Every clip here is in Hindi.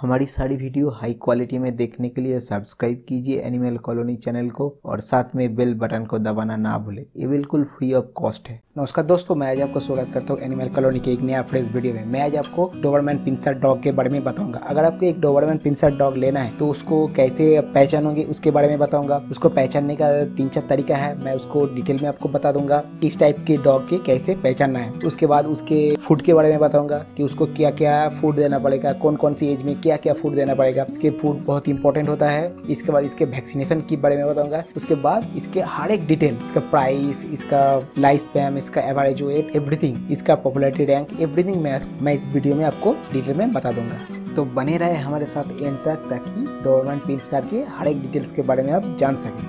हमारी सारी वीडियो हाई क्वालिटी में देखने के लिए सब्सक्राइब कीजिए एनिमल कॉलोनी चैनल को और साथ में बेल बटन को दबाना ना भूलें। ये बिल्कुल फ्री ऑफ कॉस्ट है। नमस्कार दोस्तों, मैं आज आपका स्वागत करता हूँ एनिमल कॉलोनी के एक नया फ्रेश वीडियो में। मैं आज आपको डोबरमैन पिंसर डॉग के बारे में बताऊंगा। अगर आपको एक डोबरमैन पिंसर डॉग लेना है तो उसको कैसे पहचानोगे उसके बारे में बताऊंगा। उसको पहचानने का 3-4 तरीका है, मैं उसको डिटेल में आपको बता दूंगा। किस टाइप के डॉग के कैसे पहचानना है, उसके बाद उसके फूड के बारे में बताऊंगा कि उसको क्या क्या फूड देना पड़ेगा, कौन कौन सी एज में क्या क्या फूड देना पड़ेगा। इसके फूड बहुत इंपॉर्टेंट होता है। इसके बाद इसके वैक्सीनेशन के बारे में बताऊंगा। उसके बाद इसके हर एक डिटेल, इसका प्राइस, इसका लाइफ स्पैन, इसका एवरेज वेट, एवरीथिंग, इसका पॉपुलैरिटी रैंक, एवरीथिंग मैं इस वीडियो में आपको डिटेल में बता दूंगा। तो बने रहे हमारे साथ एंड तक ताकि डोबरमैन पिंसर के हर एक डिटेल्स के बारे में आप जान सकें।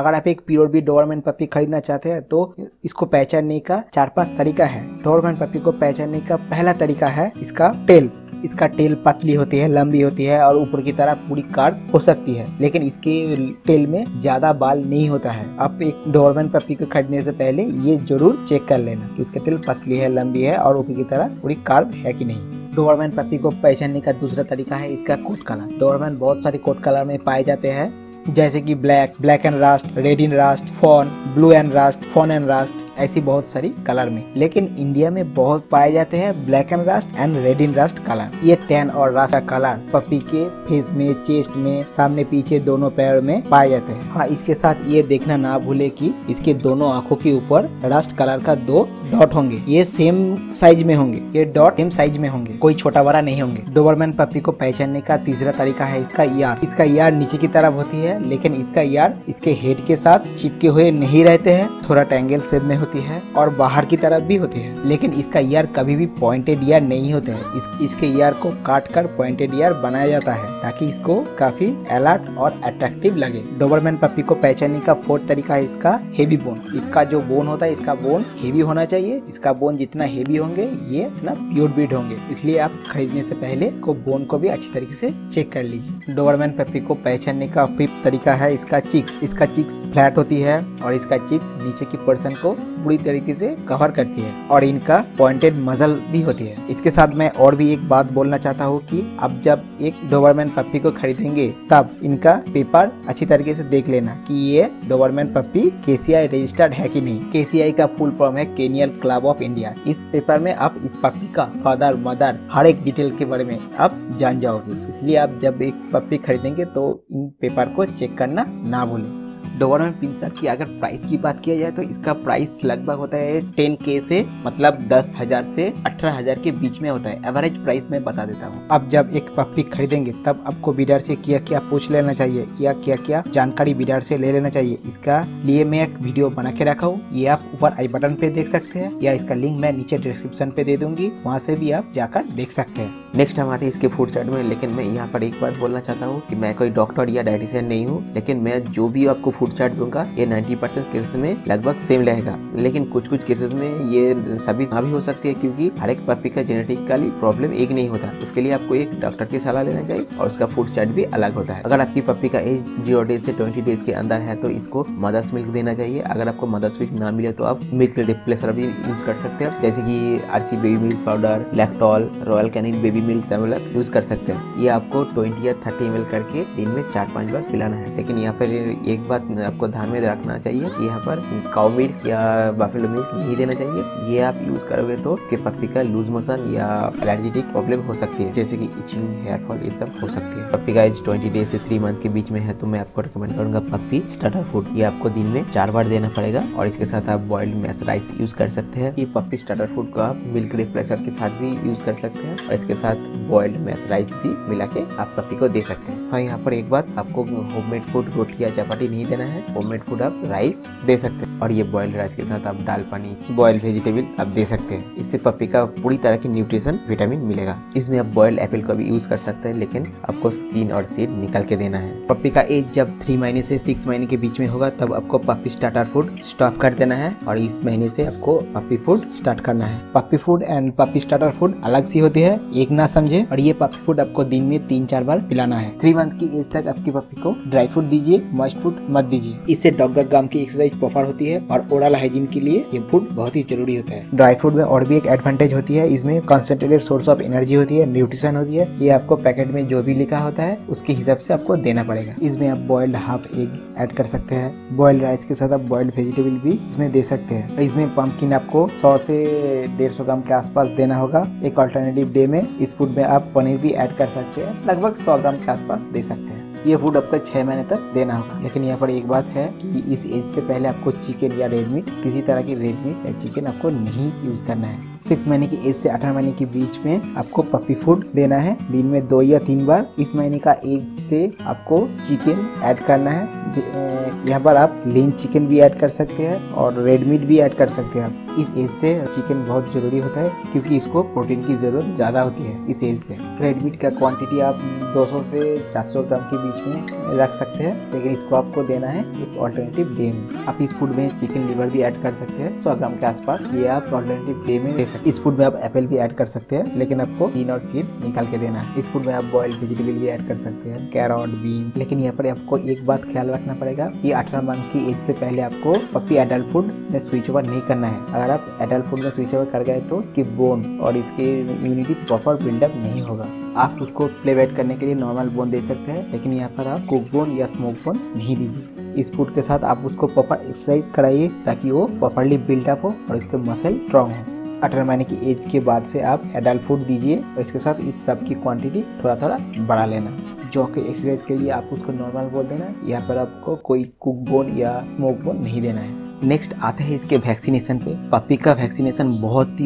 अगर आप एक प्योर ब्रीड डोबरमैन पपी खरीदना चाहते हैं तो इसको पहचानने का 4-5 तरीका है। डोबरमैन पपी को पहचानने का पहला तरीका है इसका टेल। इसका टेल पतली होती है, लंबी होती है और ऊपर की तरफ पूरी कार्ड हो सकती है, लेकिन इसके टेल में ज्यादा बाल नहीं होता है। आप एक डोबरमैन पपी को खरीदने से पहले ये जरूर चेक कर लेना कि उसका टेल पतली है, लंबी है और ऊपर की तरफ पूरी कार्ड है कि नहीं। डोबरमैन पपी को पहचानने का दूसरा तरीका है इसका कोट कलर। डोबरमैन बहुत सारे कोट कलर में पाए जाते हैं, जैसे कि black, black and rust, red and rust, fawn, blue and rust, fawn and rust, ऐसी बहुत सारी कलर में। लेकिन इंडिया में बहुत पाए जाते हैं black and rust and red and rust colour. ये टैन और रास्ट कलर पपी के फेस में, चेस्ट में, सामने पीछे दोनों पैर में पाए जाते हैं। हाँ, इसके साथ ये देखना ना भूले कि इसके दोनों आंखों के ऊपर रास्ट कलर का 2 डॉट होंगे। ये सेम साइज में होंगे, ये डॉट सेम साइज में होंगे, कोई छोटा बड़ा नहीं होंगे। डोबरमैन पपी को पहचानने का तीसरा तरीका है इसका यार। इसका यार नीचे की तरफ होती है, लेकिन इसका यार इसके हेड के साथ चिपके हुए नहीं रहते हैं, थोड़ा ट्रायंगल शेप में होती है और बाहर की तरफ भी होती है। लेकिन इसका ईयर कभी भी पॉइंटेड ईयर नहीं होते हैं। इसके ईयर को काटकर पॉइंटेड ईयर बनाया जाता है ताकि इसको काफी अलर्ट और अट्रैक्टिव लगे। डोबरमैन पपी को पहचानने का 4th तरीका है इसका हेवी बोन। इसका जो बोन होता है, इसका बोन हेवी होना चाहिए। इसका बोन जितना हेवी होंगे ये उतना प्योर ब्रीड होंगे, इसलिए आप खरीदने से पहले को बोन को भी अच्छी तरीके से चेक कर लीजिए। डोबरमैन पपी को पहचानने का 5th तरीका है इसका चिक्स। इसका चिक्स फ्लैट होती है और इसका चिक्स नीचे की पर्सन को पूरी तरीके से कवर करती है और इनका पॉइंटेड मजल भी होती है। इसके साथ मैं और भी एक बात बोलना चाहता हूँ कि आप जब एक डोबरमैन पपी को खरीदेंगे तब इनका पेपर अच्छी तरीके से देख लेना कि ये डोबरमैन पपी KCI रजिस्टर्ड है कि नहीं। KCI का फुल फॉर्म है केनियल क्लब ऑफ इंडिया। इस पेपर में आप इस पपी का फादर, मदर, हर एक डिटेल के बारे में आप जान जाओगे, इसलिए आप जब एक पपी खरीदेंगे तो इन पेपर को चेक करना ना भूलें। डोबरमैन पिंसर की अगर प्राइस की बात किया जाए तो इसका प्राइस लगभग होता है 10K से, मतलब 10,000 से 18,000 के बीच में होता है। एवरेज प्राइस मैं बता देता हूँ। आप जब एक पपी खरीदेंगे तब आपको बिडर से क्या क्या पूछ लेना चाहिए या क्या क्या जानकारी बिडर से ले लेना चाहिए, इसका लिए मैं एक वीडियो बना के रखा हूँ। ये आप ऊपर आई बटन पे देख सकते हैं या इसका लिंक मैं नीचे डिस्क्रिप्शन पे दे दूंगी, वहाँ से भी आप जाकर देख सकते हैं। नेक्स्ट हमारे इसके फूड चार्ट में, लेकिन मैं यहाँ पर एक बात बोलना चाहता हूँ कि मैं कोई डॉक्टर या डाइटिशियन नहीं हूँ, लेकिन मैं जो भी आपको फूड चार्ट दूंगा ये 90% केसेस में लगभग सेम रहेगा, लेकिन कुछ कुछ केसेस में ये सभी ना भी हो सकती है, क्योंकि हर एक पपी का जेनेटिकली प्रॉब्लम एक नहीं होता। उसके लिए आपको एक डॉक्टर की सलाह लेना चाहिए और उसका फूड चार्ट भी अलग होता है। अगर आपकी पपी का एज 0 डेज से 20 डेज के अंदर है तो इसको मदर्स मिल्क देना चाहिए। अगर आपको मदर्स मिल्क ना मिले तो आप मिल्क रिप्लेसर भी यूज कर सकते हैं, जैसे की RC baby milk powder, Lactol, Royal Canin baby milk tablet use कर सकते हैं। ये आपको 20 या 30 ml करके दिन में 4-5 बार पिलाना है। लेकिन यहाँ पर एक बात आपको ध्यान में रखना चाहिए, यहाँ पर काउ मिल्क या बफेलो मिल्क नहीं देना चाहिए। ये आप यूज करोगे तो पपी का लूज मोशन या एलर्जेटिक प्रॉब्लम हो सकती है, जैसे कि इचिंग, हेयर फॉल, ये सब हो सकती है। पपी का एज 20 डेज से 3 मंथ के बीच में है तो मैं आपको रिकमेंड करूंगा पपी स्टार्टर फूड। ये आपको दिन में 4 बार देना पड़ेगा और इसके साथ आप बॉइल्ड मैस राइस यूज कर सकते हैं। ये पपी स्टार्टर फूड को आप मिल्क रिप्लेसर के साथ भी यूज कर सकते हैं और इसके साथ बॉइल्ड मैस राइस भी मिला के आप पपी को दे सकते हैं। हाँ, यहाँ पर एक बात, आपको होममेड फूड रोटी या चपाती नहीं देना है। होममेड फूड आप राइस दे सकते हैं और ये बॉइल्ड राइस के साथ आप दाल, पानी, बॉइल्ड वेजिटेबल आप दे सकते हैं। इससे पपी का पूरी तरह की न्यूट्रिशन, विटामिन मिलेगा। इसमें आप बॉइल्ड एप्पल का भी यूज कर सकते हैं, लेकिन आपको स्किन और सीड निकाल के देना है। पपी का एज जब 3 महीने से 6 महीने के बीच में होगा तब आपको पपी स्टार्टर फूड स्टॉप कर देना है और इस महीने से आपको पपी फूड स्टार्ट करना है। Puppy food and puppy starter food अलग सी होती है, एक खाना समझे। और ये पपी फूड आपको दिन में 3-4 बार पिलाना है। 3 मंथ की एज तक आपकी पपी को ड्राई फूड दीजिए, मॉइस्ट फूड मत दीजिए। इससे डॉग ग्राम की एक्सरसाइज प्रॉपर होती है और ओरल हाइजीन के लिए ये फूड बहुत ही जरूरी होता है। ड्राई फूड में और भी एक एडवांटेज होती है, इसमें कंसंट्रेटेड सोर्स ऑफ एनर्जी होती है, न्यूट्रिशन होती है। ये आपको पैकेट में जो भी लिखा होता है उसके हिसाब से आपको देना पड़ेगा। इसमें आप बॉइल्ड हाफ एग ऐड कर सकते हैं। बॉइल्ड राइस के साथ आप बॉइल्ड वेजिटेबल भी इसमें दे सकते हैं। इसमें पम्पकिन आपको 100 से 150 ग्राम के आसपास देना होगा। एक अल्टरनेटिव डे में इस फूड में आप पनीर भी ऐड कर सकते हैं, लगभग 100 ग्राम के आसपास दे सकते हैं। ये फूड आपको 6 महीने तक देना होगा। लेकिन यहाँ पर एक बात है कि इस एज से पहले आपको चिकन या रेड मीट, किसी तरह की रेड मीट या चिकन आपको नहीं यूज करना है। 6 महीने की एज से 18 महीने के बीच में आपको पपी फूड देना है, दिन में 2 या 3 बार। इस महीने का एज से आपको चिकन ऐड करना है। यहाँ पर आप लीन चिकन भी ऐड कर सकते हैं और रेड मीट भी ऐड कर सकते हैं। आप इस एज से चिकन बहुत जरूरी होता है क्योंकि इसको प्रोटीन की जरूरत ज्यादा होती है। इस एज से रेड मीट का क्वांटिटी आप 200 से 400 ग्राम के बीच में रख सकते हैं, लेकिन इसको आपको देना है एक ऑल्टरनेटिव डे में। आप इस फूड में चिकन लिवर भी ऐड कर सकते हैं 100 ग्राम के आसपास। ये आप ऑल्टरनेटिव डे में दे सकते हैं। इस फूड में आप एप्पल भी ऐड कर सकते हैं, लेकिन आपको बीन और सीड निकाल के देना है। इस फूड में आप बॉइल्ड वेजिटेबल भी ऐड कर सकते हैं, कैरट, बीन। लेकिन यहाँ पर आपको एक बात ख्याल रखना पड़ेगा, ये 18 मंथ की एज से पहले आपको पपी एडल्ट फूड में स्विच ओवर नहीं करना है। अगर आप एडल्ट फूड में स्विच ओवर कर गए तो कि बोन और इसके इम्यूनिटी प्रॉपर बिल्डअप नहीं होगा। आप उसको प्लेबैक करने के लिए नॉर्मल बोन दे सकते हैं, लेकिन यहाँ पर आप कुक बोन या स्मोक बोन नहीं दीजिए। इस फूड के साथ आप उसको प्रॉपर एक्सरसाइज कराइए ताकि वो प्रॉपरली बिल्डअप हो और इसके मसल स्ट्रॉन्ग हो। 18 महीने की एज के बाद से आप एडल्ट फूड दीजिए और इसके साथ इस सब की क्वांटिटी थोड़ा थोड़ा बढ़ा लेना। जो के एक्सरसाइज के लिए आप उसको नॉर्मल बोल देना है, यहाँ पर आपको कोई कुक बोन या स्मोक बोन नहीं देना है। नेक्स्ट आते हैं इसके वैक्सीनेशन पे। पपी का वैक्सीनेशन बहुत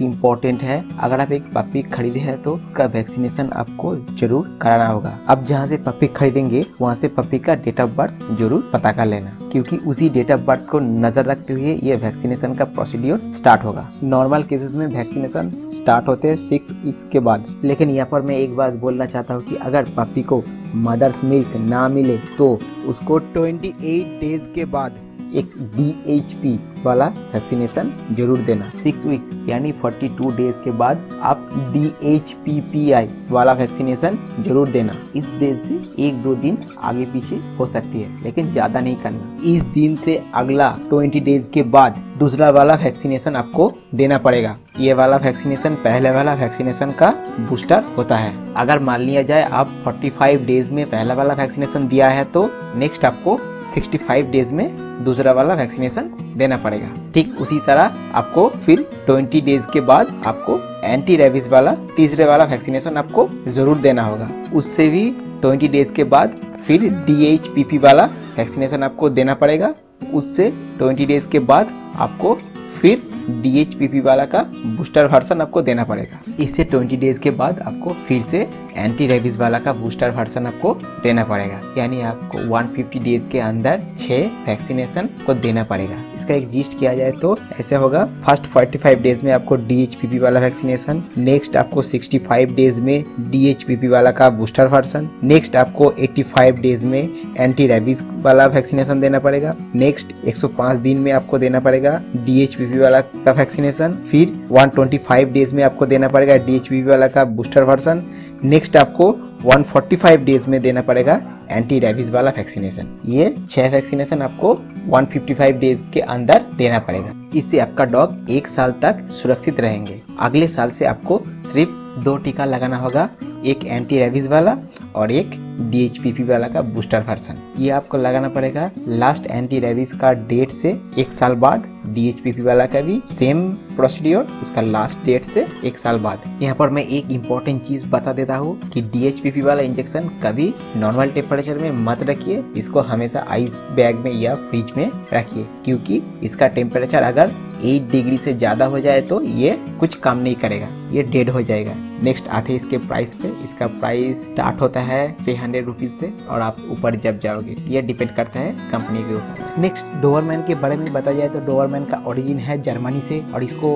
ही इम्पोर्टेंट है। अगर आप एक पपी खरीदे हैं तो उसका वैक्सीनेशन आपको जरूर कराना होगा। आप जहाँ से पपी खरीदेंगे वहाँ से पपी का डेट ऑफ बर्थ जरूर पता कर लेना, क्योंकि उसी डेट ऑफ बर्थ को नजर रखते हुए ये वैक्सीनेशन का प्रोसीड्योर स्टार्ट होगा। नॉर्मल केसेस में वैक्सीनेशन स्टार्ट होते हैं 6 वीक्स के बाद। लेकिन यहाँ पर मैं एक बात बोलना चाहता हूँ कि अगर पपी को मदर्स मिल्क ना मिले तो उसको 28 डेज के बाद एक DHP वाला वैक्सीनेशन जरूर देना। 6 वीक्स यानी 42 डेज के बाद आप DHPPI वाला वैक्सीनेशन जरूर देना। इस डेट से 1-2 दिन आगे पीछे हो सकती है, लेकिन ज्यादा नहीं करना। इस दिन से अगला 20 डेज के बाद दूसरा वाला वैक्सीनेशन आपको देना पड़ेगा। ये वाला वैक्सीनेशन पहले वाला वैक्सीनेशन का बूस्टर होता है। अगर मान लिया जाए आप 45 डेज में पहला वाला वैक्सीनेशन दिया है तो नेक्स्ट आपको 65 डेज में दूसरा वाला वैक्सीनेशन देना पड़ेगा। ठीक उसी तरह आपको फिर 20 डेज के बाद आपको एंटी रेबीज वाला तीसरे वाला वैक्सीनेशन आपको जरूर देना होगा। उससे भी 20 डेज के बाद फिर DHPP वाला वैक्सीनेशन आपको देना पड़ेगा। उससे 20 डेज के बाद आपको फिर DHPP वाला का बूस्टर वर्सन आपको देना पड़ेगा। इससे 20 डेज के बाद आपको फिर से एंटी रेबीज वाला का बूस्टर वर्सन आपको देना पड़ेगा। यानी आपको 150 डेज के अंदर 6 वैक्सीनेशन को देना पड़ेगा। इसका एक जिस्ट किया जाए तो ऐसे होगा, फर्स्ट 45 डेज में आपको DHPP वाला वैक्सीनेशन, नेक्स्ट आपको 65 डेज में DHPP वाला का बूस्टर वर्सन, नेक्स्ट आपको 85 डेज में एंटी रेबीज वाला वैक्सीनेशन देना पड़ेगा, नेक्स्ट 105 दिन में आपको देना पड़ेगा DHPP वाला का वैक्सीनेशन, फिर 125 डेज में आपको देना पड़ेगा DHPP वाला का बूस्टर वर्सन, नेक्स्ट आपको 145 डेज में देना पड़ेगा एंटी रेबीज वाला वैक्सीनेशन। ये 6 वैक्सीनेशन आपको 155 डेज के अंदर देना पड़ेगा। इससे आपका डॉग 1 साल तक सुरक्षित रहेंगे। अगले साल से आपको सिर्फ 2 टीका लगाना होगा, एक एंटी रेबीज वाला और एक DHPP वाला का बूस्टर वर्सन। ये आपको लगाना पड़ेगा लास्ट एंटी रेबीज का डेट से 1 साल बाद। DHPP वाला का भी सेम प्रोसीड्योर, उसका लास्ट डेट से 1 साल बाद। यहाँ पर मैं एक इम्पोर्टेंट चीज बता देता हूँ कि DHPP वाला इंजेक्शन कभी नॉर्मल टेम्परेचर में मत रखिए। इसको हमेशा आइस बैग में या फ्रिज में रखिए, क्योंकि इसका टेम्परेचर अगर 8 डिग्री से ज्यादा हो जाए तो ये कुछ काम नहीं करेगा, ये डेड हो जाएगा। नेक्स्ट आते हैं इसके प्राइस पे। इसका प्राइस स्टार्ट होता है 300 रुपीज से और आप ऊपर जब जाओगे, ये डिपेंड करता है कंपनी के ऊपर। नेक्स्ट डोबरमैन के बारे में बताया जाए तो डोबरमैन डोबरमैन का ओरिजिन है जर्मनी से और इसको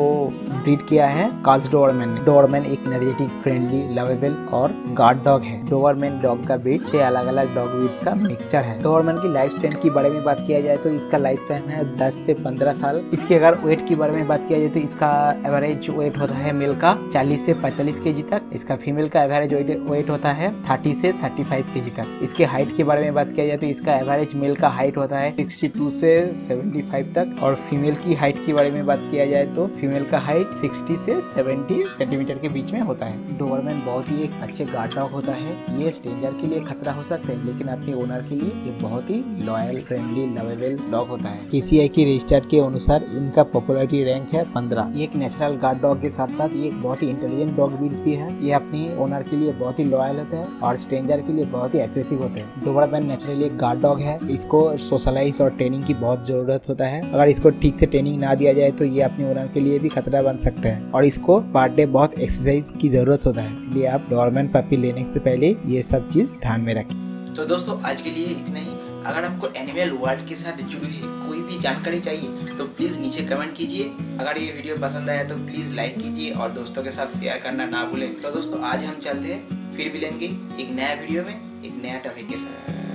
ब्रीड किया है कार्ल्स डोबरमैन। डोबरमैन एक एनर्जेटिक, फ्रेंडली, लवेबल और गार्ड डॉग है। डोबरमैन डॉग का ब्रीड 6 अलग अलग डॉग ब्रीड का मिक्सचर है। डोबरमैन की लाइफ स्पैन की बारे में बात किया जाए तो इसका लाइफ स्पैन है 10 से 15 साल। इसके अगर वेट के बारे में बात किया जाए तो इसका एवरेज वेट होता है मेल का 40 से 45 kg तक। इसका फीमेल का एवरेज वेट होता है 30 से 35 kg तक। इसके हाइट के बारे में बात किया जाए तो इसका एवरेज मेल का हाइट होता है 62 से 75 तक और फीमेल की हाइट के बारे में बात किया जाए तो फीमेल का हाइट 60 से 70 सेंटीमीटर के बीच में होता है। डोबरमैन बहुत ही एक अच्छे गार्ड डॉग होता है। ये स्ट्रेंजर के लिए खतरा हो सकता है लेकिन अपने ओनर के लिए ये बहुत ही लॉयल, फ्रेंडली, लवेबल डॉग होता है। KCI के रजिस्टर के अनुसार इनका पॉपुलरिटी रैंक है 15। एक नेचुरल गार्ड डॉग के साथ साथ ये बहुत ही इंटेलिजेंट डॉग भी है। ये अपने ओनर के लिए बहुत ही लॉयल होता है और स्ट्रेंजर के लिए बहुत ही एग्रेसिव होते हैं। डोबरमैन नेचुरली एक गार्ड डॉग है। इसको सोशलाइज और ट्रेनिंग की बहुत जरूरत होता है। अगर इसको ठीक से ट्रेनिंग ना दिया जाए तो ये अपने ओनर के लिए भी खतरा बन सकता है और इसको पर डे बहुत एक्सरसाइज की जरूरत होता है। इसलिए आप डोबरमैन पपी लेने से पहले ये सब चीज ध्यान में रखें। तो दोस्तों आज के लिए इतना ही। अगर आपको एनिमल वर्ल्ड के साथ जुड़ी हुई कोई भी जानकारी चाहिए तो प्लीज नीचे कमेंट कीजिए। अगर ये वीडियो पसंद आया तो प्लीज लाइक कीजिए और दोस्तों के साथ शेयर करना ना भूलें। तो दोस्तों आज हम चलते हैं, फिर मिलेंगे एक नया वीडियो में एक नया टॉपिक के साथ।